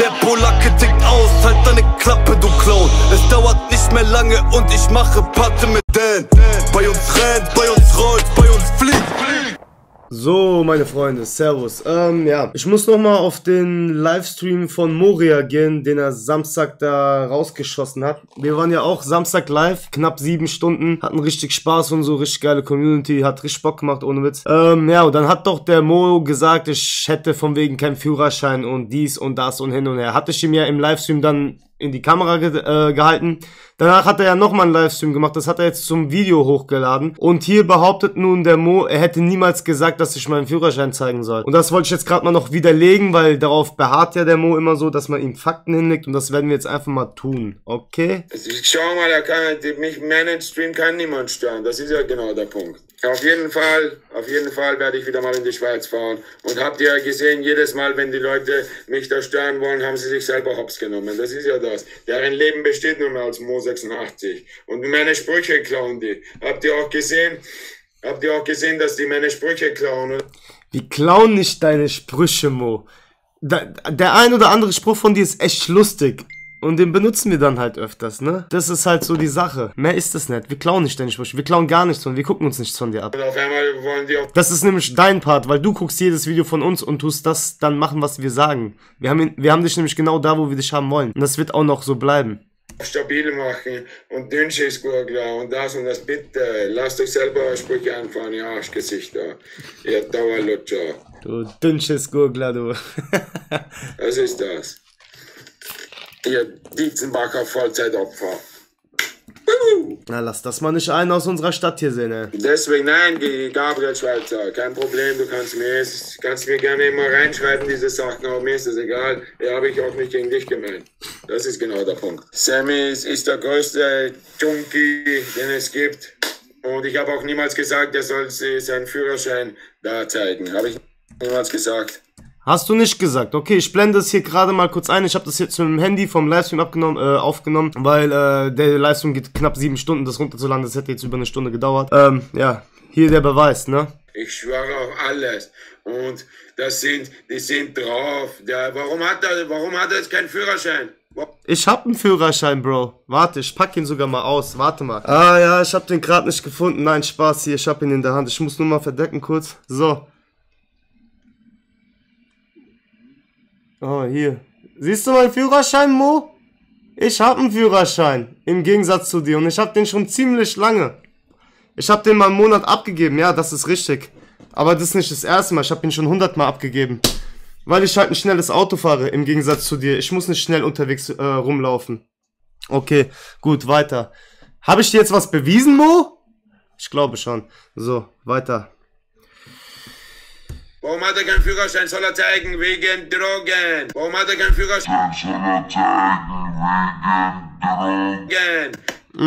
Der Polacke tickt aus, halt deine Klappe, du Clown. Es dauert nicht mehr lange und ich mache Patte mit Dan. Bei uns rennt, bei uns rollt, bei uns fliegt. So, meine Freunde, servus. Ja, ich muss nochmal auf den Livestream von Mo reagieren, den er Samstag da rausgeschossen hat. Wir waren ja auch Samstag live, knapp 7 Stunden, hatten richtig Spaß und so, richtig geile Community, hat richtig Bock gemacht, ohne Witz. Ja, und dann hat doch der Mo gesagt, ich hätte von wegen keinen Führerschein und dies und das und hin und her. Hatte ich ihm ja im Livestream dann in die Kamera gehalten. Danach hat er ja nochmal einen Livestream gemacht, das hat er jetzt zum Video hochgeladen. Und hier behauptet nun der Mo, er hätte niemals gesagt, dass ich meinen Führerschein zeigen soll. Und das wollte ich jetzt gerade mal noch widerlegen, weil darauf beharrt ja der Mo immer so, dass man ihm Fakten hinlegt. Und das werden wir jetzt einfach mal tun, okay? Schau mal, da kann mich managed Stream kann niemand stören, das ist ja genau der Punkt. Auf jeden Fall werde ich wieder mal in die Schweiz fahren. Und habt ihr gesehen, jedes Mal, wenn die Leute mich da stören wollen, haben sie sich selber hops genommen. Das ist ja das. Deren Leben besteht nur mehr als Mo86. Und meine Sprüche klauen die. Habt ihr auch gesehen, dass die meine Sprüche klauen? Die klauen nicht deine Sprüche, Mo. Der ein oder andere Spruch von dir ist echt lustig. Und den benutzen wir dann halt öfters, ne? Das ist halt so die Sache. Mehr ist das nicht. Wir klauen nicht deine Sprüche. Wir klauen gar nichts von dir. Wir gucken uns nichts von dir ab. Und auf einmal wollen die auch. Das ist nämlich dein Part, weil du guckst jedes Video von uns und tust das dann machen, was wir sagen. Wir haben dich nämlich genau da, wo wir dich haben wollen. Und das wird auch noch so bleiben. Stabil machen und Dünsche ist gut klar und das bitte. Lasst euch selber Sprüche anfahren, ihr Arschgesichter. Ihr Dauerlutscher. Du Dünsche ist gut klar, du. Was ist das? Ihr Dietzenbacher Vollzeitopfer. Na, lass das mal nicht einen aus unserer Stadt hier sehen, ey. Deswegen, nein, Gabriel Schweizer, kein Problem, du kannst mir gerne immer reinschreiben, diese Sachen, aber mir ist das egal, ja, habe ich auch nicht gegen dich gemeint. Das ist genau der Punkt. Sammy ist der größte Junkie, den es gibt und ich habe auch niemals gesagt, er soll seinen Führerschein da zeigen, habe ich niemals gesagt. Hast du nicht gesagt. Okay, ich blende es hier gerade mal kurz ein. Ich habe das jetzt mit dem Handy vom Livestream aufgenommen, weil der Livestream geht knapp 7 Stunden. Das runterzuladen, das hätte jetzt über 1 Stunde gedauert. Ja, hier der Beweis, ne? Ich schwöre auf alles. Und das die sind drauf. Ja, warum hat er jetzt keinen Führerschein? Ich hab einen Führerschein, Bro. Warte, ich pack ihn sogar mal aus. Warte mal. Ah ja, ich hab den gerade nicht gefunden. Nein, Spaß hier. Ich hab ihn in der Hand. Ich muss nur mal verdecken kurz. So. Oh, hier. Siehst du meinen Führerschein, Mo? Ich habe einen Führerschein, im Gegensatz zu dir. Und ich habe den schon ziemlich lange. Ich habe den mal einen Monat abgegeben, ja, das ist richtig. Aber das ist nicht das erste Mal, ich habe ihn schon 100 Mal abgegeben. Weil ich halt ein schnelles Auto fahre, im Gegensatz zu dir. Ich muss nicht schnell unterwegs rumlaufen. Okay, gut, weiter. Habe ich dir jetzt was bewiesen, Mo? Ich glaube schon. So, weiter. Warum hat er keinen Führerschein? Soll er zeigen? Wegen Drogen. Warum hat er keinen Führerschein? Soll er zeigen? Wegen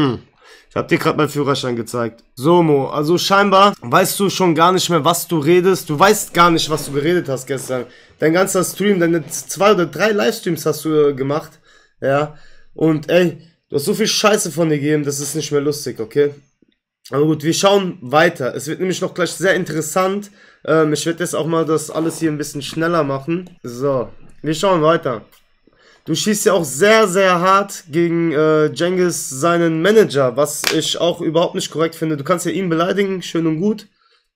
Drogen. Ich hab dir gerade meinen Führerschein gezeigt. So, Mo, also scheinbar weißt du schon gar nicht mehr, was du redest. Du weißt gar nicht, was du geredet hast gestern. Dein ganzer Stream, deine 2 oder 3 Livestreams hast du gemacht. Ja, und ey, du hast so viel Scheiße von dir gegeben, das ist nicht mehr lustig, okay? Aber gut, wir schauen weiter. Es wird nämlich noch gleich sehr interessant. Ich werde jetzt auch mal das alles hier ein bisschen schneller machen. So, wir schauen weiter. Du schießt ja auch sehr, sehr hart gegen Cengiz, seinen Manager, was ich auch überhaupt nicht korrekt finde. Du kannst ja ihn beleidigen, schön und gut.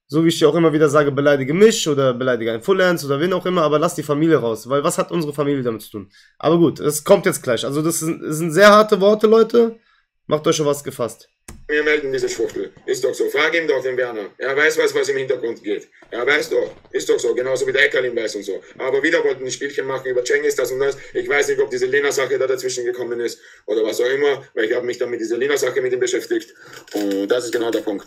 So wie ich dir auch immer wieder sage, beleidige mich oder beleidige einen Fullhands oder wen auch immer, aber lass die Familie raus, weil was hat unsere Familie damit zu tun? Aber gut, es kommt jetzt gleich. Also das sind sehr harte Worte, Leute. Macht euch schon was gefasst. Wir melden diese Schwuchtel. Ist doch so. Frag ihm doch den Werner. Er weiß was im Hintergrund geht. Er weiß doch. Ist doch so. Genauso wie der Eckerlin weiß und so. Aber wieder wollten die Spielchen machen über Cengiz, das und das. Ich weiß nicht, ob diese Lena-Sache da dazwischen gekommen ist oder was auch immer, weil ich habe mich dann mit dieser Lena-Sache mit ihm beschäftigt. Und das ist genau der Punkt.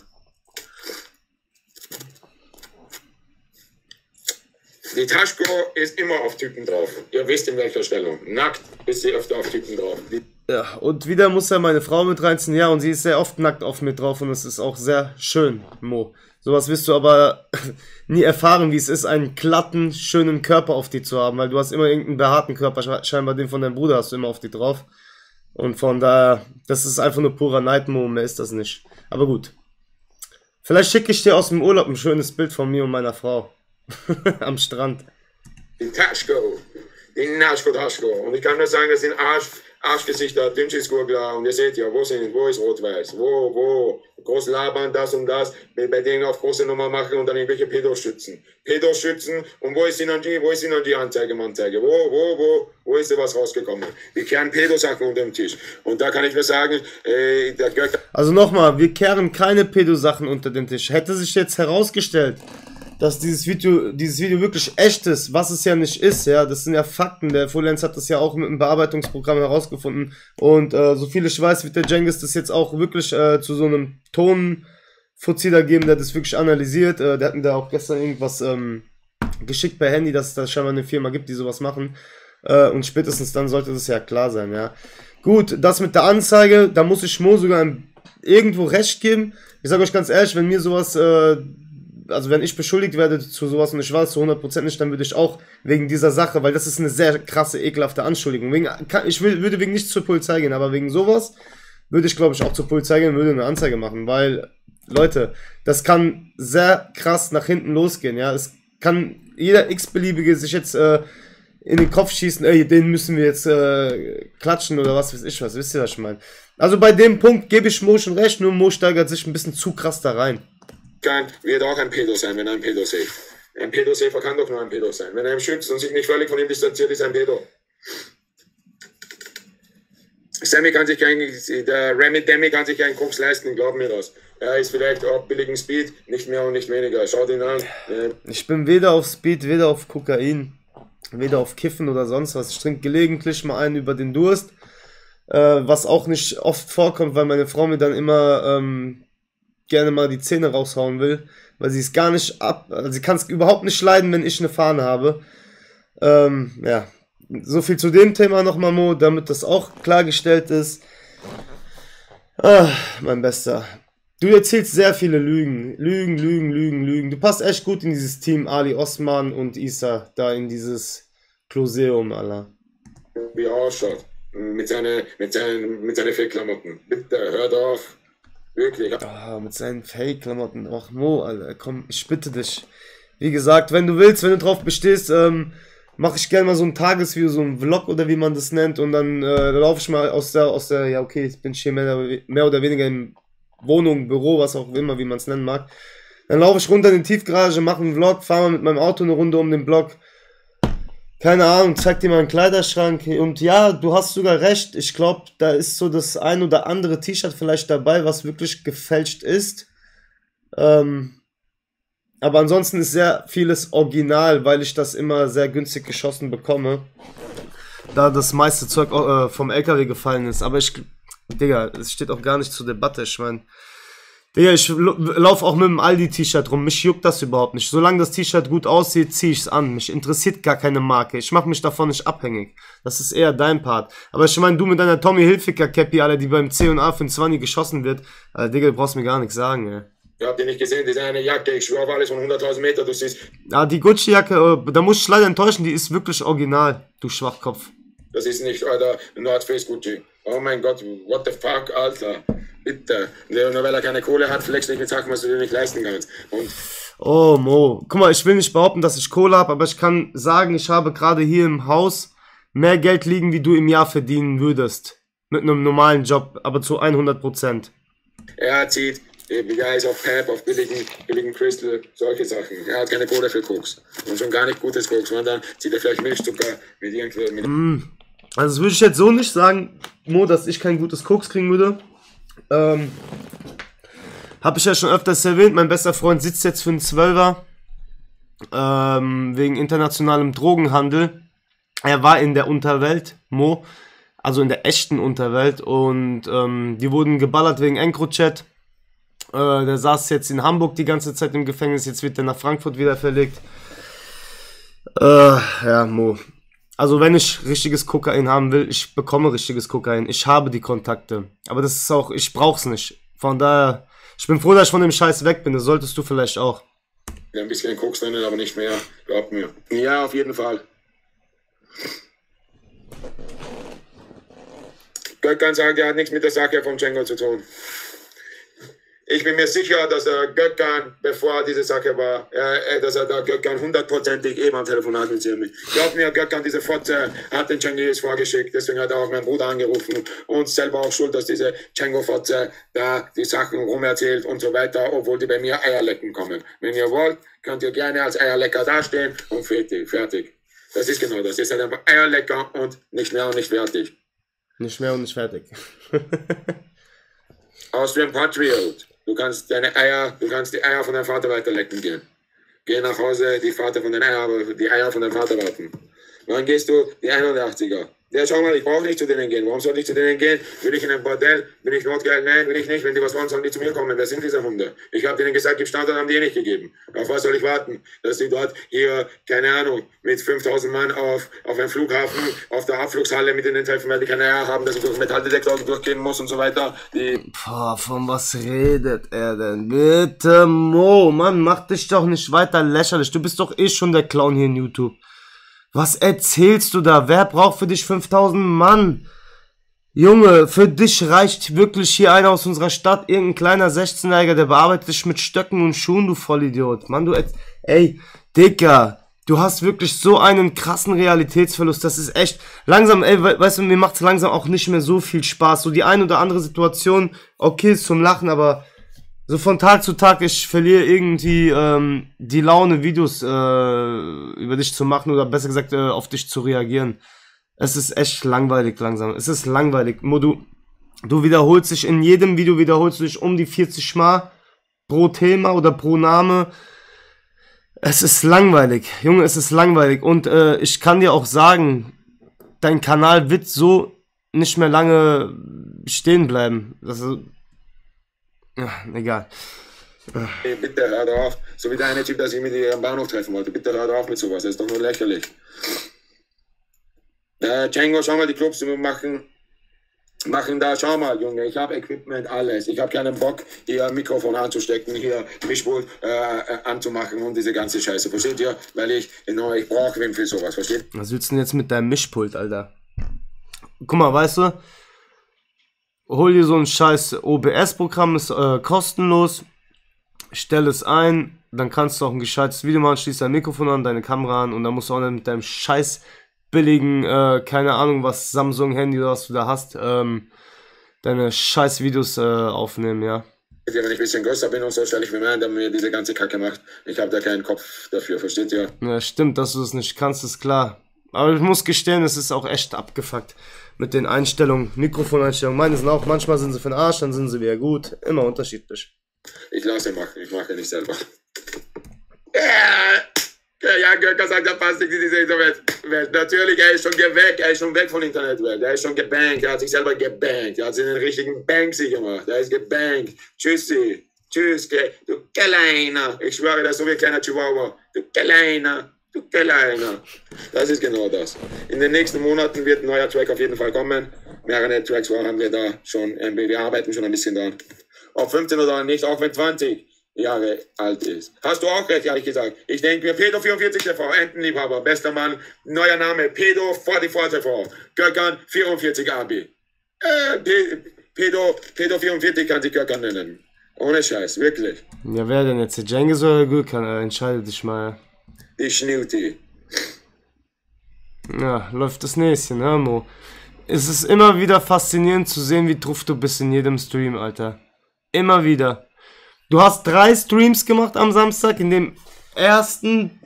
Die Taschko ist immer auf Typen drauf. Ihr wisst in welcher Stellung. Nackt ist sie öfter auf Typen drauf. Ja, und wieder muss ja meine Frau mit reinziehen, ja, und sie ist sehr oft nackt auf mir drauf und es ist auch sehr schön, Mo. Sowas wirst du aber nie erfahren, wie es ist, einen glatten, schönen Körper auf dir zu haben, weil du hast immer irgendeinen behaarten Körper, scheinbar den von deinem Bruder hast du immer auf dir drauf. Und von daher, das ist einfach nur purer Neid, Mo, mehr ist das nicht. Aber gut. Vielleicht schicke ich dir aus dem Urlaub ein schönes Bild von mir und meiner Frau. Am Strand. In Taschko. in Arschgott, Arschgott. Und ich kann nur sagen, das sind Arschgesichter, Dünnschiss-Gurgler. Und ihr seht ja, wo ist Rot-Weiß? Wo? Groß labern, das und das, bei denen auf große Nummer machen und dann irgendwelche Pedoschützen. Und wo ist Synergie? Wo ist Synergie? Anzeige? Wo ist da was rausgekommen? Wir kehren Pedosachen unter dem Tisch. Und da kann ich mir sagen, da gehört... Also nochmal, wir kehren keine Pedosachen unter den Tisch. Hätte sich jetzt herausgestellt, dass dieses Video wirklich echt ist, was es ja nicht ist, ja, das sind ja Fakten, der Fullens hat das ja auch mit einem Bearbeitungsprogramm herausgefunden und so viel ich weiß, wird der Cengiz das jetzt auch wirklich zu so einem Tonfuzzi da geben, der das wirklich analysiert, der hat mir da auch gestern irgendwas geschickt per Handy, dass es da scheinbar eine Firma gibt, die sowas machen und spätestens dann sollte das ja klar sein, ja. Gut, das mit der Anzeige, da muss ich Mo sogar irgendwo recht geben, ich sage euch ganz ehrlich, wenn mir sowas, also wenn ich beschuldigt werde zu sowas und ich war es zu 100% nicht, dann würde ich auch wegen dieser Sache, weil das ist eine sehr krasse, ekelhafte Anschuldigung. Ich würde wegen nichts zur Polizei gehen, aber wegen sowas würde ich, glaube ich, auch zur Polizei gehen und würde eine Anzeige machen, weil, Leute, das kann sehr krass nach hinten losgehen, ja. Es kann jeder x-beliebige sich jetzt in den Kopf schießen, ey, den müssen wir jetzt klatschen oder was weiß ich was, wisst ihr, was ich meine? Also bei dem Punkt gebe ich Mo schon recht, nur Mo steigert sich ein bisschen zu krass da rein. Wird auch ein Pedo sein, wenn er ein Pedo seht. Ein Pedo-Safer kann doch nur ein Pedo sein. Wenn er ihm schützt und sich nicht völlig von ihm distanziert, ist ein Pedo. Sammy kann sich der Remy Demi kann sich keinen Koks leisten, glaub mir das. Er ist vielleicht auf billigen Speed, nicht mehr und nicht weniger. Schaut ihn an. Ich bin weder auf Speed, weder auf Kokain, weder auf Kiffen oder sonst was. Ich trinke gelegentlich mal einen über den Durst, was auch nicht oft vorkommt, weil meine Frau mir dann immer... gerne mal die Zähne raushauen will, weil sie es gar nicht sie kann es überhaupt nicht leiden, wenn ich eine Fahne habe. Ja, so viel zu dem Thema nochmal, Mo, damit das auch klargestellt ist. Ah, mein Bester. Du erzählst sehr viele Lügen. Lügen. Du passt echt gut in dieses Team Ali Osman und Isa, da in dieses Kloseum, Allah. Wie er ausschaut. Mit seinen Fake-Klamotten. Bitte, hört auf. Wirklich. Ah, mit seinen Fake-Klamotten. Ach Mo, Alter, komm, ich bitte dich. Wie gesagt, wenn du willst, wenn du drauf bestehst, mache ich gerne mal so ein Tagesvideo, so ein Vlog oder wie man das nennt und dann laufe ich mal aus der, ja okay, ich bin hier mehr oder weniger in Wohnung, Büro, was auch immer, wie man es nennen mag. Dann laufe ich runter in die Tiefgarage, mache einen Vlog, fahre mal mit meinem Auto eine Runde um den Block. Keine Ahnung, zeig dir mal einen Kleiderschrank und ja, du hast sogar recht, ich glaube, da ist so das ein oder andere T-Shirt vielleicht dabei, was wirklich gefälscht ist, aber ansonsten ist sehr vieles original, weil ich das immer sehr günstig geschossen bekomme, da das meiste Zeug vom LKW gefallen ist, aber ich, Digga, es steht auch gar nicht zur Debatte, ich meine... Digga, ich laufe auch mit dem Aldi-T-Shirt rum, mich juckt das überhaupt nicht. Solange das T-Shirt gut aussieht, ziehe ich es an. Mich interessiert gar keine Marke, ich mache mich davon nicht abhängig. Das ist eher dein Part. Aber ich meine, du mit deiner Tommy-Hilfiger-Cappy, Alter, die beim C&A für den 20 geschossen wird, Alter, Digga, du brauchst mir gar nichts sagen, ey. Ihr habt die nicht gesehen, die ist eine Jacke, ich schwöre auf alles von 100.000 Meter, du siehst... Ja, die Gucci-Jacke, da muss ich leider enttäuschen, die ist wirklich original, du Schwachkopf. Das ist nicht, Alter, Nordface-Gucci. Oh mein Gott, what the fuck, Alter. Bitte. Nur weil er keine Kohle hat, flex nicht mit Sachen, was du dir nicht leisten kannst. Und oh, Mo. Guck mal, ich will nicht behaupten, dass ich Kohle habe, aber ich kann sagen, ich habe gerade hier im Haus mehr Geld liegen, wie du im Jahr verdienen würdest. Mit einem normalen Job, aber zu 100%. Er zieht, er ist auf Pep, auf billigen Crystal, solche Sachen. Er hat keine Kohle für Koks. Und schon gar nicht gutes Koks, weil dann zieht er vielleicht Milchzucker mit irgendwelchen... Also das würde ich jetzt so nicht sagen, Mo, dass ich kein gutes Koks kriegen würde. Habe ich ja schon öfters erwähnt, mein bester Freund sitzt jetzt für einen 12er wegen internationalem Drogenhandel. Er war in der Unterwelt, Mo, also in der echten Unterwelt und die wurden geballert wegen EncroChat. Der saß jetzt in Hamburg die ganze Zeit im Gefängnis, jetzt wird er nach Frankfurt wieder verlegt. Ja, Mo. Also wenn ich richtiges Kokain haben will, ich bekomme richtiges Kokain. Ich habe die Kontakte. Aber das ist auch, ich brauch's nicht. Von daher, ich bin froh, dass ich von dem Scheiß weg bin. Das solltest du vielleicht auch. Ja, ein bisschen Koks drin, aber nicht mehr. Glaub mir. Ja, auf jeden Fall. Gott kann sagen, er hat nichts mit der Sache von Cengiz zu tun. Ich bin mir sicher, dass Gökhan, bevor diese Sache war, dass da Gökhan hundertprozentig eben am Telefon hat mit mir. Glaub mir, Gökhan, diese Fotze hat den Cengiz vorgeschickt, deswegen hat er auch meinen Bruder angerufen und selber auch schuld, dass diese Cengo-Fotze da die Sachen rumerzählt und so weiter, obwohl die bei mir Eierlecken kommen. Wenn ihr wollt, könnt ihr gerne als Eierlecker dastehen und fertig. Das ist genau das. Ihr seid einfach Eierlecker und nicht mehr und nicht fertig. Nicht mehr und nicht fertig. Aus dem Patriot. Du kannst deine Eier, du kannst die Eier von deinem Vater weiterlecken gehen. Geh nach Hause, die Eier von deinem Vater warten. Wann gehst du? Die 81er. Ja, schau mal, ich brauche nicht zu denen gehen. Warum soll ich zu denen gehen? Will ich in ein Bordell? Will ich notgeil? Nein, will ich nicht. Wenn die was wollen, sollen die zu mir kommen. Wer sind diese Hunde? Ich habe denen gesagt, gib Standard, haben die eh nicht gegeben. Auf was soll ich warten? Dass die dort hier, keine Ahnung, mit 5000 Mann auf einem Flughafen, auf der Abflugshalle mit denen treffen, weil die keine Eier haben, dass ich durch Metalldetektor durchgehen muss und so weiter. Boah, von was redet er denn? Bitte, Mo, Mann, mach dich doch nicht weiter lächerlich. Du bist doch eh schon der Clown hier in YouTube. Was erzählst du da? Wer braucht für dich 5000 Mann? Junge, für dich reicht wirklich hier einer aus unserer Stadt, irgendein kleiner 16-Jähriger, der bearbeitet dich mit Stöcken und Schuhen, du Vollidiot. Mann, ey, Dicker, du hast wirklich so einen krassen Realitätsverlust. Das ist echt, langsam, ey, weißt du, mir macht's langsam auch nicht mehr so viel Spaß. So die ein oder andere Situation, okay, ist zum Lachen, aber so von Tag zu Tag, ich verliere irgendwie die Laune, Videos über dich zu machen oder besser gesagt auf dich zu reagieren. Es ist echt langweilig langsam. Es ist langweilig. Mo, du wiederholst dich in jedem Video, wiederholst du dich um die 40 Mal pro Thema oder pro Name. Es ist langweilig. Junge, es ist langweilig. Und ich kann dir auch sagen, dein Kanal wird so nicht mehr lange stehen bleiben. Das ist, ja, egal. Hey, bitte hör doch auf. So wie der eine Typ, der sich mit dir am Bahnhof treffen wollte. Bitte hör doch auf mit sowas. Das ist doch nur lächerlich. Cengo, schau mal, die Clubs machen da, schau mal, Junge, ich habe Equipment, alles. Ich habe keinen Bock, hier Mikrofon anzustecken, hier Mischpult anzumachen und diese ganze Scheiße. Versteht ihr? Weil ich brauche wen für sowas. Versteht? Was willst du denn jetzt mit deinem Mischpult, Alter? Guck mal, weißt du? Hol dir so ein scheiß OBS-Programm, ist kostenlos, stell es ein, dann kannst du auch ein gescheites Video machen, schließt dein Mikrofon an, deine Kamera an und dann musst du auch nicht mit deinem scheiß billigen, keine Ahnung was, Samsung-Handy oder was du da hast, deine scheiß Videos aufnehmen, ja. Wenn ich ein bisschen größer bin und so, stelle ich mir mehr ein, der mir diese ganze Kacke macht. Ich habe da keinen Kopf dafür, versteht ihr? Ja, stimmt, dass du das nicht kannst, ist klar. Aber ich muss gestehen, es ist auch echt abgefuckt mit den Einstellungen, Mikrofoneinstellungen. Meine sind auch, manchmal sind sie für den Arsch, dann sind sie wieder gut. Immer unterschiedlich. Ich lasse ihn machen, ich mache ihn nicht selber. Ja, Gökhan sagt, er passt nicht in diese Internetwelt. Natürlich, er ist schon weg von der Internetwelt. Er ist schon gebankt, er hat sich selber gebankt. Er hat sich den richtigen Banksy gemacht, er ist gebankt. Tschüssi, tschüss, du Kleiner. Ich schwöre, das ist so wie ein kleiner Chihuahua. Du Kleiner. Du Kleiner. Das ist genau das. In den nächsten Monaten wird ein neuer Track auf jeden Fall kommen. Mehrere Tracks haben wir da schon. Wir arbeiten schon ein bisschen dran. Ob 15 oder nicht, auch wenn 20 Jahre alt ist. Hast du auch recht, ehrlich gesagt. Ich denke mir, Pedo44TV, Entenliebhaber, bester Mann, neuer Name, Pedo44TV, Gökhan 44 Abi. Pedo44 kann sich Gökhan nennen. Ohne Scheiß, wirklich. Ja, wer denn jetzt? Cengiz oder Gökhan? Entscheide dich mal. Die Schnuti. Ja, läuft das Näschen, hör Mo. Es ist immer wieder faszinierend zu sehen, wie truff du bist in jedem Stream, Alter. Immer wieder. Du hast 3 Streams gemacht am Samstag. In dem ersten,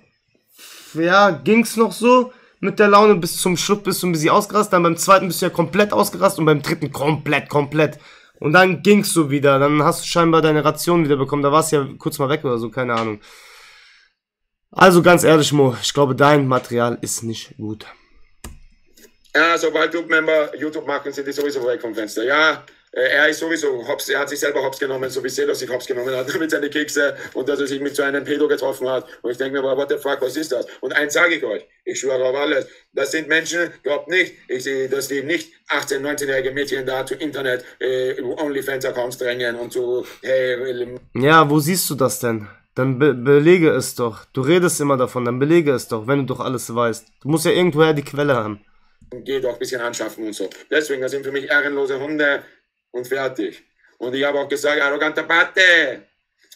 ja, ging's noch so mit der Laune. Bis zum Schluss bist du ein bisschen ausgerastet. Dann beim zweiten bist du ja komplett ausgerastet. Und beim dritten komplett. Und dann ging's so wieder. Dann hast du scheinbar deine Ration wieder bekommen. Da warst du ja kurz mal weg oder so, keine Ahnung. Also ganz ehrlich, Mo, ich glaube, dein Material ist nicht gut. Ja, sobald Clubmember YouTube machen, sind die sowieso weg vom Fenster. Ja, er ist sowieso hops, er hat sich selber hops genommen, so wie Selos sich hops genommen hat mit seinen Kekse und dass er sich mit so einem Pedo getroffen hat. Und ich denke mir, what the fuck, was ist das? Und eins sage ich euch, ich schwöre auf alles, das sind Menschen, glaubt nicht, ich sehe, dass die nicht 18-, 19-jährige Mädchen da zu Internet, OnlyFans-Accounts drängen und so, hey. Ja, wo siehst du das denn? Dann belege es doch. Du redest immer davon, dann belege es doch, wenn du doch alles weißt. Du musst ja irgendwoher die Quelle haben. Geh doch ein bisschen anschaffen und so. Deswegen, das sind für mich ehrenlose Hunde und fertig. Und ich habe auch gesagt, arroganter Pate,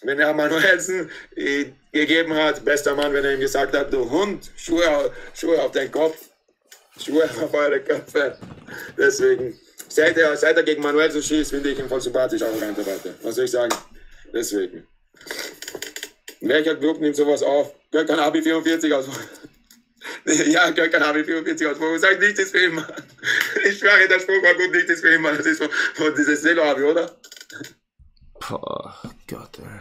wenn er Manuellsen gegeben hat, bester Mann, wenn er ihm gesagt hat, du Hund, Schuhe auf den Kopf, Schuhe auf eure Köpfe. Deswegen, seit er gegen Manuellsen schießt, finde ich ihn voll sympathisch, arroganter Pate. Was soll ich sagen? Deswegen. Welcher Club nimmt sowas auf? Gökhan Abi 44 aus. Ja, Gökhan Abi 44 aus. Wo sagt nichts ist für immer. Ich frage, der Spruch war gut, nichts ist für immer. Das ist von dieses Selo Abi, oder? Boah, Gott, ey.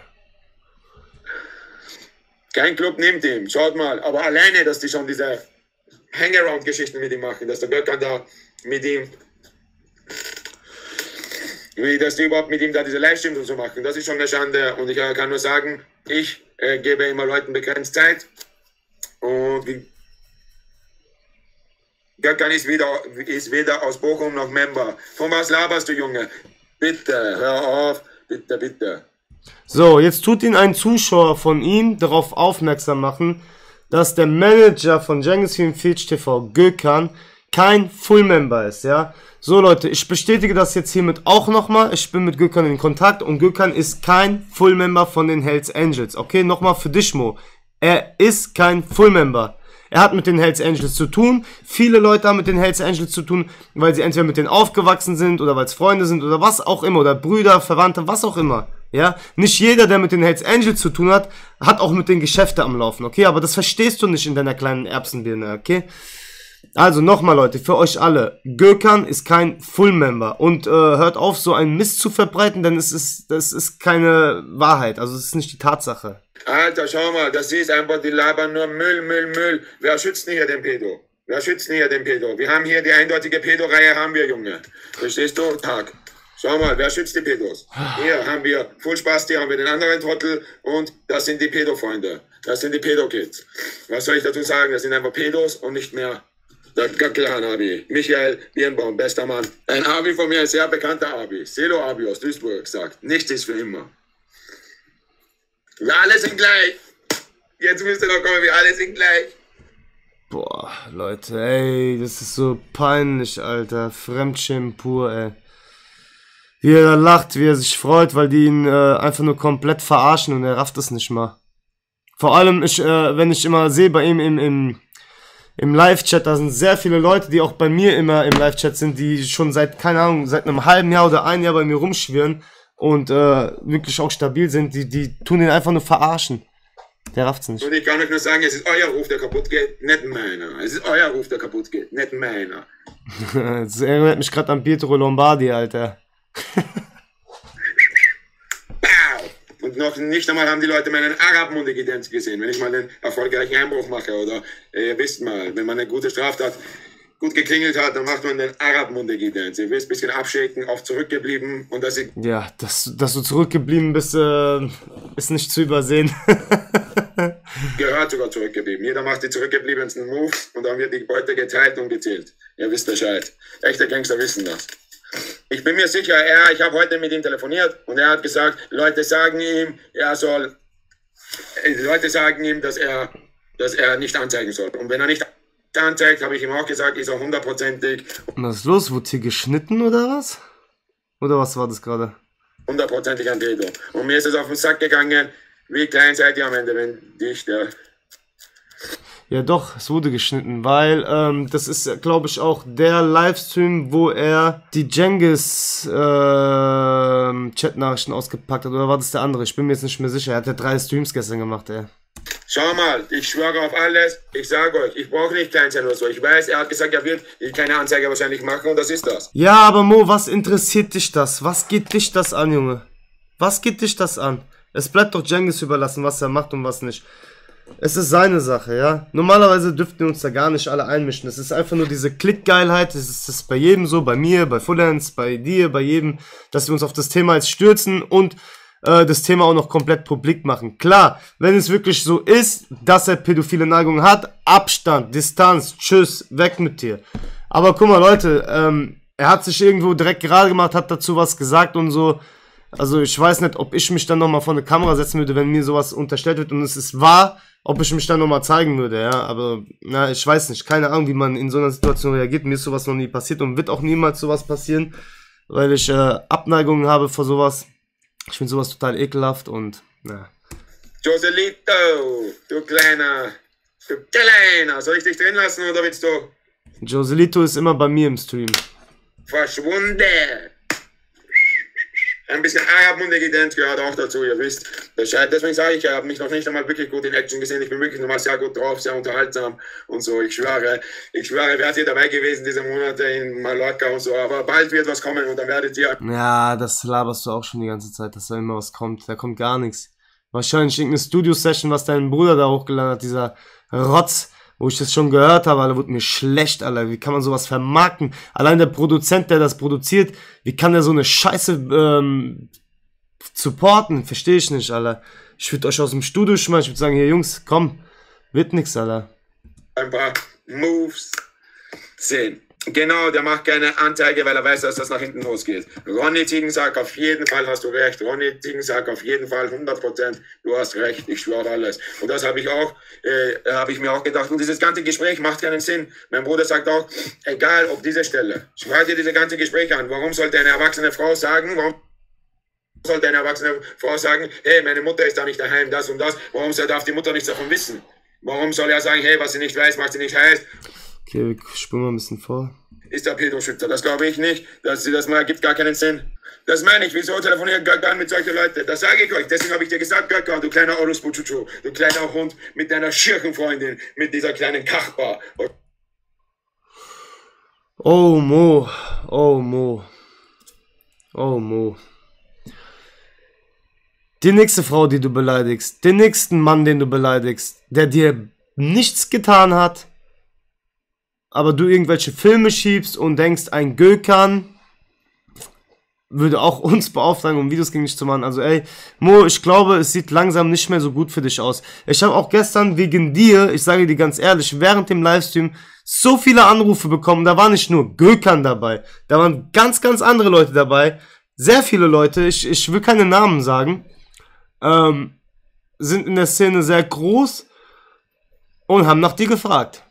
Kein Club nimmt ihn, schaut mal. Aber alleine, dass die schon diese Hangaround-Geschichten mit ihm machen, dass der Gökhan da mit ihm. Dass die überhaupt mit ihm da diese Livestreams und so machen, das ist schon eine Schande. Und ich kann nur sagen, ich gebe immer Leuten begrenzt Zeit. Und Gökhan ist weder aus Bochum noch Member. Von was laberst du, Junge? Bitte, hör auf. Bitte, bitte. So, jetzt tut ihn ein Zuschauer von ihm darauf aufmerksam machen, dass der Manager von Cengiz44TV, Gökhan, kein Full-Member ist, ja. So Leute, ich bestätige das jetzt hiermit auch nochmal. Ich bin mit Gökhan in Kontakt und Gökhan ist kein Full-Member von den Hells Angels. Okay, nochmal für dich, Mo. Er ist kein Full-Member. Er hat mit den Hells Angels zu tun. Viele Leute haben mit den Hells Angels zu tun, weil sie entweder mit denen aufgewachsen sind oder weil es Freunde sind oder was auch immer. Oder Brüder, Verwandte, was auch immer. Ja, nicht jeder, der mit den Hells Angels zu tun hat, hat auch mit den Geschäften am Laufen. Okay, aber das verstehst du nicht in deiner kleinen Erbsenbirne, okay? Also nochmal Leute, für euch alle, Gökhan ist kein Full-Member und hört auf, so einen Mist zu verbreiten, denn das ist keine Wahrheit, also es ist nicht die Tatsache. Alter, schau mal, das ist einfach, die labern nur Müll, Müll, Müll. Wer schützt denn hier den Pedo? Wer schützt denn hier den Pedo? Wir haben hier die eindeutige Pedo-Reihe, haben wir, Junge. Verstehst du? Tag. Schau mal, wer schützt die Pedos? Hier haben wir Fullspasti, hier haben wir den anderen Trottel und das sind die Pedo-Freunde. Das sind die Pedo-Kids. Was soll ich dazu sagen? Das sind einfach Pedos und nicht mehr... Der Gökhan Abi, Michael Birnbaum, bester Mann. Ein Abi von mir, ein sehr bekannter Abi. Selo Abi aus Duisburg sagt, nichts ist für immer. Wir alle sind gleich. Jetzt müsst ihr doch kommen, wir alle sind gleich. Boah, Leute, ey, das ist so peinlich, Alter. Fremdschämen pur, ey. Wie er lacht, wie er sich freut, weil die ihn einfach nur komplett verarschen und er rafft es nicht mal. Vor allem, wenn ich immer sehe bei ihm im Live-Chat, da sind sehr viele Leute, die auch bei mir immer im Live-Chat sind, die schon seit, keine Ahnung, seit einem halben Jahr oder einem Jahr bei mir rumschwirren und wirklich auch stabil sind, die tun den einfach nur verarschen. Der rafft's nicht. Und ich kann euch nur sagen, es ist euer Ruf, der kaputt geht, nicht meiner. Es ist euer Ruf, der kaputt geht, nicht meiner. Das erinnert mich gerade an Pietro Lombardi, Alter. Und noch nicht einmal haben die Leute meinen Arabmundigidenz gesehen. Wenn ich mal einen erfolgreichen Einbruch mache oder, ihr wisst mal, wenn man eine gute Straftat gut geklingelt hat, dann macht man den Arabmundigidenz. Ihr wisst, ein bisschen abschicken, auf zurückgeblieben und dass ich... Ja, dass du zurückgeblieben bist, ist nicht zu übersehen. Gehört sogar zurückgeblieben. Jeder macht die zurückgebliebensten Moves und dann wird die Beute geteilt und gezählt. Ihr wisst Bescheid. Echte Gangster wissen das. Ich bin mir sicher, ich habe heute mit ihm telefoniert und er hat gesagt, Leute sagen ihm, dass er nicht anzeigen soll. Und wenn er nicht anzeigt, habe ich ihm auch gesagt, ist er hundertprozentig. Was ist los? Wurde hier geschnitten oder was? Oder was war das gerade? Hundertprozentig an Pedo. Und mir ist es auf den Sack gegangen, wie klein seid ihr am Ende, wenn dich der... Ja doch, es wurde geschnitten, weil das ist, glaube ich, auch der Livestream, wo er die Cengiz Chat-Nachrichten ausgepackt hat. Oder war das der andere? Ich bin mir jetzt nicht mehr sicher. Er hat ja 3 Streams gestern gemacht, ey. Schau mal, ich schwöre auf alles. Ich sage euch, ich brauche nicht klein sein oder so. Ich weiß, er hat gesagt, er wird keine Anzeige wahrscheinlich machen und das ist das. Ja, aber Mo, was interessiert dich das? Was geht dich das an, Junge? Was geht dich das an? Es bleibt doch Cengiz überlassen, was er macht und was nicht. Es ist seine Sache, ja. Normalerweise dürften wir uns da gar nicht alle einmischen. Es ist einfach nur diese Klickgeilheit. Es ist bei jedem so, bei mir, bei Fullhands, bei dir, bei jedem, dass wir uns auf das Thema jetzt stürzen und das Thema auch noch komplett publik machen. Klar, wenn es wirklich so ist, dass er pädophile Neigungen hat, Abstand, Distanz, tschüss, weg mit dir. Aber guck mal, Leute, er hat sich irgendwo direkt gerade gemacht, hat dazu was gesagt und so. Also ich weiß nicht, ob ich mich dann nochmal vor eine Kamera setzen würde, wenn mir sowas unterstellt wird und es ist wahr, ob ich mich dann nochmal zeigen würde, ja, aber na, ich weiß nicht, keine Ahnung, wie man in so einer Situation reagiert, mir ist sowas noch nie passiert und wird auch niemals sowas passieren, weil ich Abneigungen habe vor sowas. Ich finde sowas total ekelhaft und na. Joselito, du Kleiner, du Kleiner, soll ich dich drin lassen oder willst du? Joselito ist immer bei mir im Stream. Verschwunde! Ein bisschen Arabmunde-Ident gehört auch dazu, ihr wisst. Deswegen sage ich, ich habe mich noch nicht einmal wirklich gut in Action gesehen. Ich bin wirklich nochmal sehr gut drauf, sehr unterhaltsam und so. Ich schwöre, wärt ihr dabei gewesen diese Monate in Mallorca und so. Aber bald wird was kommen und dann werdet ihr... Ja, das laberst du auch schon die ganze Zeit, dass da immer was kommt. Da kommt gar nichts. Wahrscheinlich irgendeine Studio-Session, was dein Bruder da hochgeladen hat, dieser Rotz. Wo ich das schon gehört habe, Alter, wurde mir schlecht, Alter. Wie kann man sowas vermarkten? Allein der Produzent, der das produziert, wie kann der so eine Scheiße supporten? Verstehe ich nicht, Alter. Ich würde euch aus dem Studio schmeißen. Ich würde sagen, hier Jungs, komm, wird nix, Alter. Ein paar Moves sehen. Genau, der macht keine Anzeige, weil er weiß, dass das nach hinten losgeht. Ronny Ziegensack, auf jeden Fall hast du recht. Ronny Ziegensack, auf jeden Fall, 100%. Du hast recht, ich schwöre alles. Und das habe ich mir auch gedacht. Und dieses ganze Gespräch macht keinen Sinn. Mein Bruder sagt auch, egal ob diese Stelle, schau dir diese ganzen Gespräche an. Warum sollte eine erwachsene Frau sagen, hey, meine Mutter ist da nicht daheim, das und das. Warum darf die Mutter nichts davon wissen? Warum soll er sagen, hey, was sie nicht weiß, macht sie nicht heiß? Okay, wir springen mal ein bisschen vor. Ist der Pedoschützer? Das glaube ich nicht. Das ergibt gar keinen Sinn. Das meine ich. Wieso telefonieren gar nicht mit solchen Leuten? Das sage ich euch. Deswegen habe ich dir gesagt, Gökhan, du kleiner Orus Buchuchu, du kleiner Hund mit deiner Schirchenfreundin, mit dieser kleinen Kachbar. Oh, Mo. Oh, Mo. Oh, Mo. Die nächste Frau, die du beleidigst, den nächsten Mann, den du beleidigst, der dir nichts getan hat, aber du irgendwelche Filme schiebst und denkst, ein Gökhan würde auch uns beauftragen, um Videos gegen dich zu machen. Also ey, Mo, ich glaube, es sieht langsam nicht mehr so gut für dich aus. Ich habe auch gestern wegen dir, ich sage dir ganz ehrlich, während dem Livestream so viele Anrufe bekommen. Da war nicht nur Gökhan dabei, da waren ganz, ganz andere Leute dabei. Sehr viele Leute, ich will keine Namen sagen, sind in der Szene sehr groß und haben nach dir gefragt.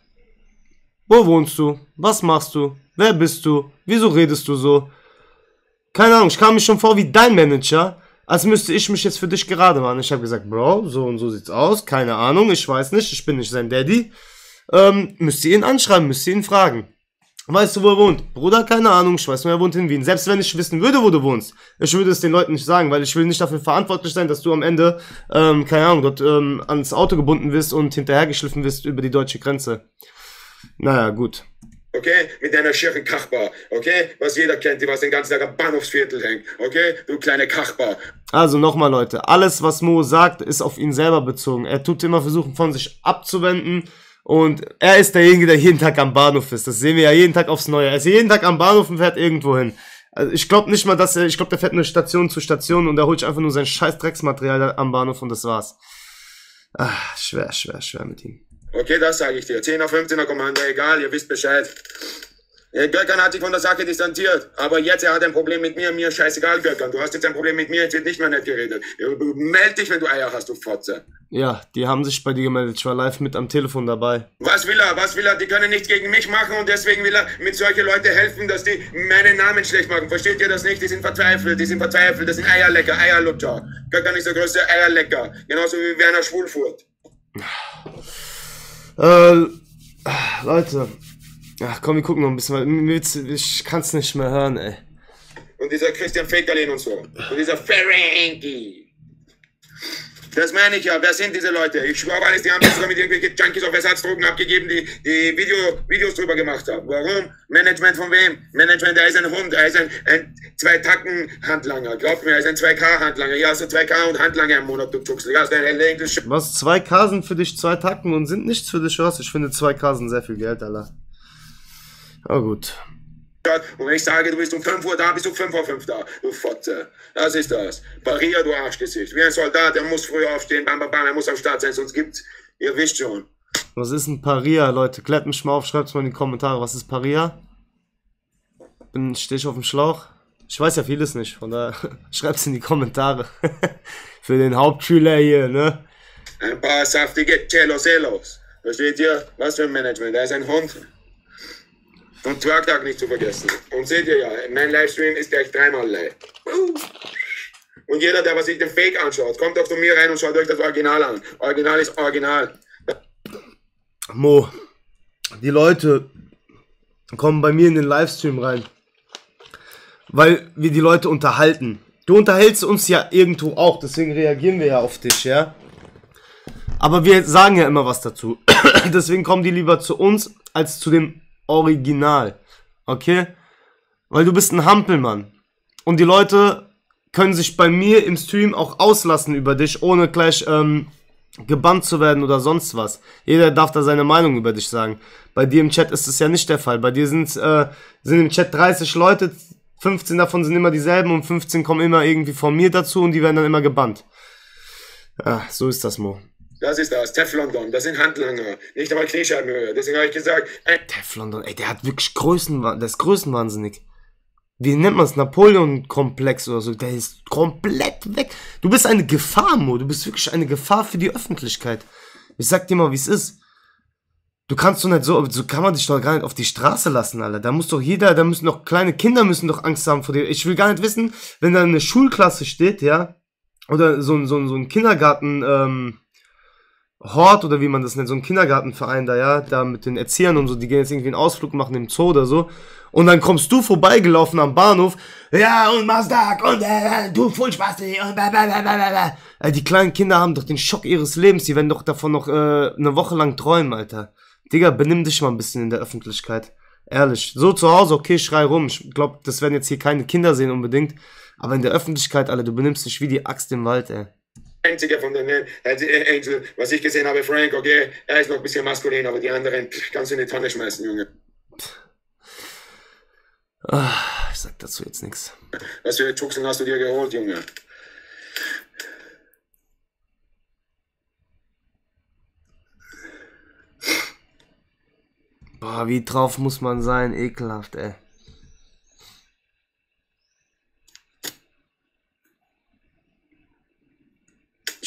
Wo wohnst du? Was machst du? Wer bist du? Wieso redest du so? Keine Ahnung, ich kam mir schon vor wie dein Manager, als müsste ich mich jetzt für dich gerade machen. Ich habe gesagt, Bro, so und so sieht's aus, keine Ahnung, ich weiß nicht, ich bin nicht sein Daddy. Müsst ihr ihn anschreiben, müsst ihr ihn fragen. Weißt du, wo er wohnt? Bruder, keine Ahnung, ich weiß nur, er wohnt in Wien. Selbst wenn ich wissen würde, wo du wohnst, ich würde es den Leuten nicht sagen, weil ich will nicht dafür verantwortlich sein, dass du am Ende, keine Ahnung, dort ans Auto gebunden wirst und hinterhergeschliffen wirst über die deutsche Grenze. Naja, gut. Okay, mit deiner schirren Kachbar, okay? Was jeder kennt, die was den ganzen Tag am Bahnhofsviertel hängt, okay? Du kleine Kachbar. Also nochmal, Leute, alles, was Mo sagt, ist auf ihn selber bezogen. Er tut immer versuchen, von sich abzuwenden und er ist derjenige, der jeden Tag am Bahnhof ist. Das sehen wir ja jeden Tag aufs Neue. Er ist jeden Tag am Bahnhof und fährt irgendwo hin. Also ich glaube nicht mal, dass er, ich glaube, der fährt nur Station zu Station und er holt sich einfach nur sein scheiß Drecksmaterial am Bahnhof und das war's. Ach, schwer, schwer, schwer mit ihm. Okay, das sage ich dir. 10er, 15er Kommando, egal, ihr wisst Bescheid. Gökhan hat sich von der Sache distanziert, aber jetzt, er hat ein Problem mit mir scheißegal, Gökhan. Du hast jetzt ein Problem mit mir, jetzt wird nicht mehr nett geredet. Meld dich, wenn du Eier hast, du Fotze. Ja, die haben sich bei dir gemeldet, ich war live mit am Telefon dabei. Was will er? Die können nichts gegen mich machen und deswegen will er mit solchen Leuten helfen, dass die meinen Namen schlecht machen. Versteht ihr das nicht? Die sind verzweifelt, das sind Eierlecker, Eierlutscher. Gökhan ist der größte Eierlecker, genauso wie Werner Schwulfurt. Leute, ach komm, wir gucken noch ein bisschen, weil ich kann's nicht mehr hören, ey. Und dieser Christian Federlin und so, und dieser Ferengi. Das meine ich ja, wer sind diese Leute? Ich schwöre alles, die haben das sogar mit irgendwelchen Junkies auf Ersatzdrogen abgegeben, die Videos drüber gemacht haben. Warum? Management von wem? Management, er ist ein Hund, er ist ein 2-Tacken-Handlanger. Glaubt mir, er ist ein 2K-Handlanger. Hier hast du 2K und Handlanger im Monat, du Tuxel. Hier hast du ein Englisch. Was, 2K sind für dich 2 Tacken und sind nichts für dich, was? Ich finde 2K sind sehr viel Geld, Alter. Aber gut. Und wenn ich sage, du bist um 5 Uhr da, bist du 5:05 da, du Fotze. Das ist das. Barrier, du Arschgesicht. Wie ein Soldat, er muss früh aufstehen, bam, bam, bam, er muss am Start sein, sonst gibt's, ihr wisst schon. Was ist ein Parier, Leute? Klärt mich mal auf, schreibt es mal in die Kommentare. Was ist Parier? Stehe ich auf dem Schlauch? Ich weiß ja vieles nicht, von daher schreibt es in die Kommentare. Für den Hauptschüler hier, ne? Ein paar saftige Celos. Versteht ihr? Was für ein Management, da ist ein Hund. Und Twerktag nicht zu vergessen. Und seht ihr ja, mein Livestream ist gleich dreimal live. Und jeder, der was sich den Fake anschaut, kommt doch zu mir rein und schaut euch das Original an. Original ist Original. Mo, die Leute kommen bei mir in den Livestream rein, weil wir die Leute unterhalten. Du unterhältst uns ja irgendwo auch, deswegen reagieren wir ja auf dich, ja? Aber wir sagen ja immer was dazu. Deswegen kommen die lieber zu uns als zu dem Original, okay? Weil du bist ein Hampelmann. Und die Leute können sich bei mir im Stream auch auslassen über dich, ohne gleich gebannt zu werden oder sonst was. Jeder darf da seine Meinung über dich sagen. Bei dir im Chat ist es ja nicht der Fall. Bei dir sind im Chat 30 Leute, 15 davon sind immer dieselben und 15 kommen immer irgendwie von mir dazu und die werden dann immer gebannt. Ja, so ist das, Mo. Das ist das, Teflondon, das sind Handlanger, nicht einmal Kniescheibenhörer, deswegen habe ich gesagt... Teflondon, ey, der hat wirklich Größenwahn, der ist größenwahnsinnig. Wie nennt man es, Napoleon-Komplex oder so, der ist komplett weg. Du bist eine Gefahr, Mo, du bist wirklich eine Gefahr für die Öffentlichkeit. Ich sag dir mal, wie es ist. Du kannst doch nicht so, so kann man dich doch gar nicht auf die Straße lassen, Alter. Da muss doch jeder, da müssen doch kleine Kinder müssen doch Angst haben vor dir. Ich will gar nicht wissen, wenn da eine Schulklasse steht, ja, oder so ein Kindergarten, Hort oder wie man das nennt, so ein Kindergartenverein da, ja, da mit den Erziehern und so, die gehen jetzt irgendwie einen Ausflug machen im Zoo oder so und dann kommst du vorbeigelaufen am Bahnhof, ja und Masdak und du Vollspasti und die kleinen Kinder haben doch den Schock ihres Lebens, die werden doch davon noch eine Woche lang träumen, Alter. Digga, benimm dich mal ein bisschen in der Öffentlichkeit, ehrlich. So zu Hause, okay, schrei rum, ich glaube, das werden jetzt hier keine Kinder sehen unbedingt, aber in der Öffentlichkeit, Alter, du benimmst dich wie die Axt im Wald, ey. Einziger von den Hells Angels, was ich gesehen habe, Frank, okay, er ist noch ein bisschen maskulin, aber die anderen kannst du in die Tonne schmeißen, Junge. Ach, ich sag dazu jetzt nichts. Was für eine Tuchsen hast du dir geholt, Junge? Boah, wie drauf muss man sein, ekelhaft, ey.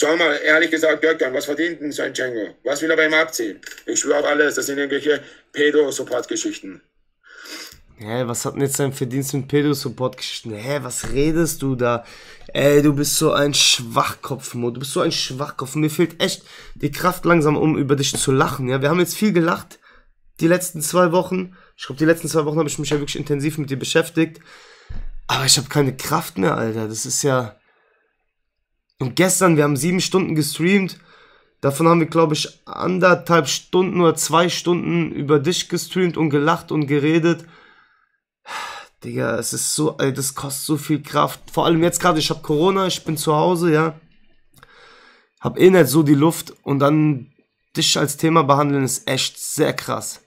Schau mal, ehrlich gesagt, Gökhan, was verdient denn so ein Django? Was will er bei ihm abziehen? Ich schwöre auf alles, das sind irgendwelche Pedo-Support-Geschichten. Hä, was hat denn jetzt sein Verdienst mit Pedo-Support-Geschichten? Hä, was redest du da? Ey, du bist so ein Schwachkopf, Mo, du bist so ein Schwachkopf. Mir fehlt echt die Kraft langsam, um über dich zu lachen, ja? Wir haben jetzt viel gelacht, die letzten 2 Wochen. Ich glaube, die letzten 2 Wochen habe ich mich ja wirklich intensiv mit dir beschäftigt. Aber ich habe keine Kraft mehr, Alter, das ist ja... Und gestern, wir haben 7 Stunden gestreamt, davon haben wir, glaube ich, 1,5 Stunden oder 2 Stunden über dich gestreamt und gelacht und geredet. Digga, es ist so, ey, das kostet so viel Kraft. Vor allem jetzt gerade, ich habe Corona, ich bin zu Hause, ja. Hab eh nicht so die Luft und dann dich als Thema behandeln ist echt sehr krass.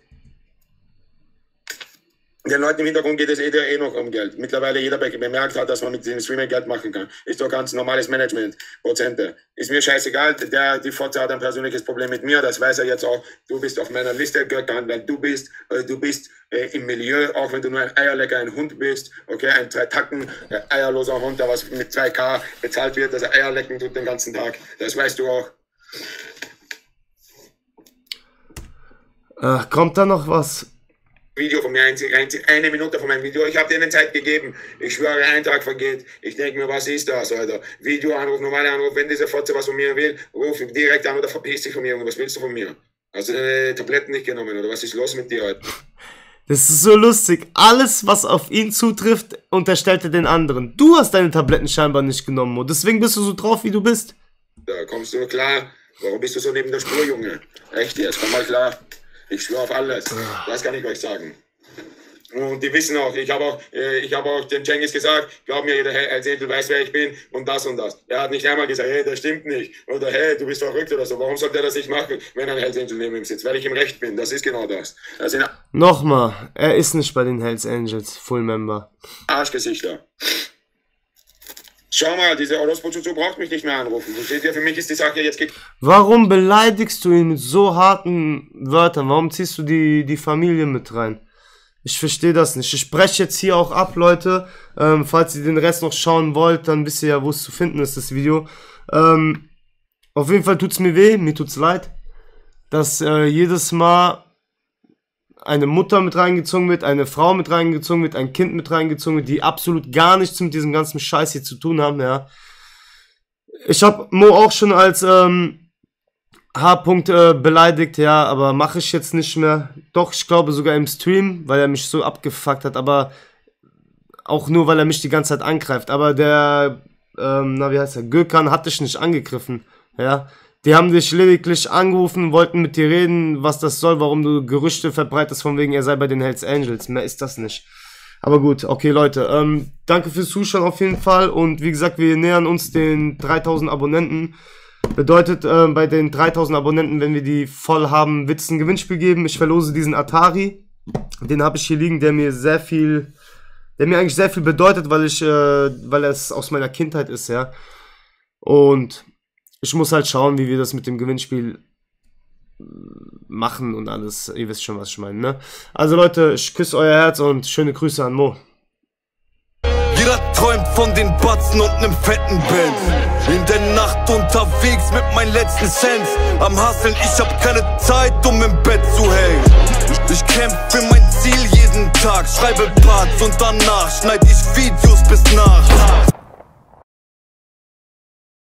Den Leuten im Hintergrund geht es eh noch um Geld. Mittlerweile jeder bemerkt hat, dass man mit dem Streamer Geld machen kann. Ist doch ganz normales Management. Prozente. Ist mir scheißegal. Die Fotze hat ein persönliches Problem mit mir. Das weiß er jetzt auch. Du bist auf meiner Liste, Gökhan, weil du bist im Milieu, auch wenn du nur ein Eierlecker, ein Hund bist. Okay, ein 3-Tacken, eierloser Hund, der was mit 2.000 bezahlt wird, dass er Eierlecken tut den ganzen Tag. Das weißt du auch. Ach, kommt da noch was? Video von mir, eine Minute von meinem Video. Ich habe denen Zeit gegeben. Ich schwöre, ein Tag vergeht. Ich denke mir, was ist das, Alter? Videoanruf, normaler Anruf. Wenn diese Fotze was von mir will, ruf direkt an oder verpiss dich von mir. Und was willst du von mir? Hast du deine Tabletten nicht genommen oder was ist los mit dir, Alter? Das ist so lustig. Alles, was auf ihn zutrifft, unterstellt er den anderen. Du hast deine Tabletten scheinbar nicht genommen und deswegen bist du so drauf, wie du bist. Da kommst du klar. Warum bist du so neben der Spur, Junge? Echt jetzt, komm mal klar. Ich schwöre auf alles, das kann ich euch sagen. Und die wissen auch, ich habe auch dem Cengiz gesagt, glaub mir, jeder Hells Angel weiß, wer ich bin und das und das. Er hat nicht einmal gesagt, hey, das stimmt nicht oder hey, du bist verrückt oder so. Warum sollte er das nicht machen, wenn ein Hells Angel neben ihm sitzt? Weil ich im Recht bin, das ist genau das. Nochmal, er ist nicht bei den Hells Angels, Full Member. Arschgesichter. Schau mal, diese Orospo-Chuchu braucht mich nicht mehr anrufen. Versteht ihr? Für mich ist die Sache jetzt... Warum beleidigst du ihn mit so harten Wörtern? Warum ziehst du die Familie mit rein? Ich verstehe das nicht. Ich spreche jetzt hier auch ab, Leute. Falls ihr den Rest noch schauen wollt, dann wisst ihr ja, wo es zu finden ist, das Video. Auf jeden Fall tut's mir weh, mir tut's leid, dass jedes Mal eine Mutter mit reingezogen wird, eine Frau mit reingezogen wird, ein Kind mit reingezogen wird, die absolut gar nichts mit diesem ganzen Scheiß hier zu tun haben, ja. Ich habe Mo auch schon als H-Punkt beleidigt, ja, aber mache ich jetzt nicht mehr. Doch, ich glaube sogar im Stream, weil er mich so abgefuckt hat, aber auch nur, weil er mich die ganze Zeit angreift. Aber der, wie heißt der, Gökhan hat dich nicht angegriffen, ja. Die haben dich lediglich angerufen, wollten mit dir reden, was das soll, warum du Gerüchte verbreitest, von wegen, er sei bei den Hells Angels. Mehr ist das nicht. Aber gut, okay Leute, danke fürs Zuschauen auf jeden Fall. Und wie gesagt, wir nähern uns den 3000 Abonnenten. Bedeutet, bei den 3000 Abonnenten, wenn wir die voll haben, wird es ein Gewinnspiel geben. Ich verlose diesen Atari. Den habe ich hier liegen, der mir eigentlich sehr viel bedeutet, weil es aus meiner Kindheit ist, ja. Und ich muss halt schauen, wie wir das mit dem Gewinnspiel machen und alles. Ihr wisst schon, was ich meine, ne? Also Leute, ich küsse euer Herz und schöne Grüße an Mo. Jeder träumt von den Batzen und nem fetten Benz. In der Nacht unterwegs mit meinen letzten Cents. Am Hasseln, ich hab keine Zeit, um im Bett zu hängen. Ich kämpf für mein Ziel jeden Tag. Schreibe Parts und danach schneid ich Videos bis nach.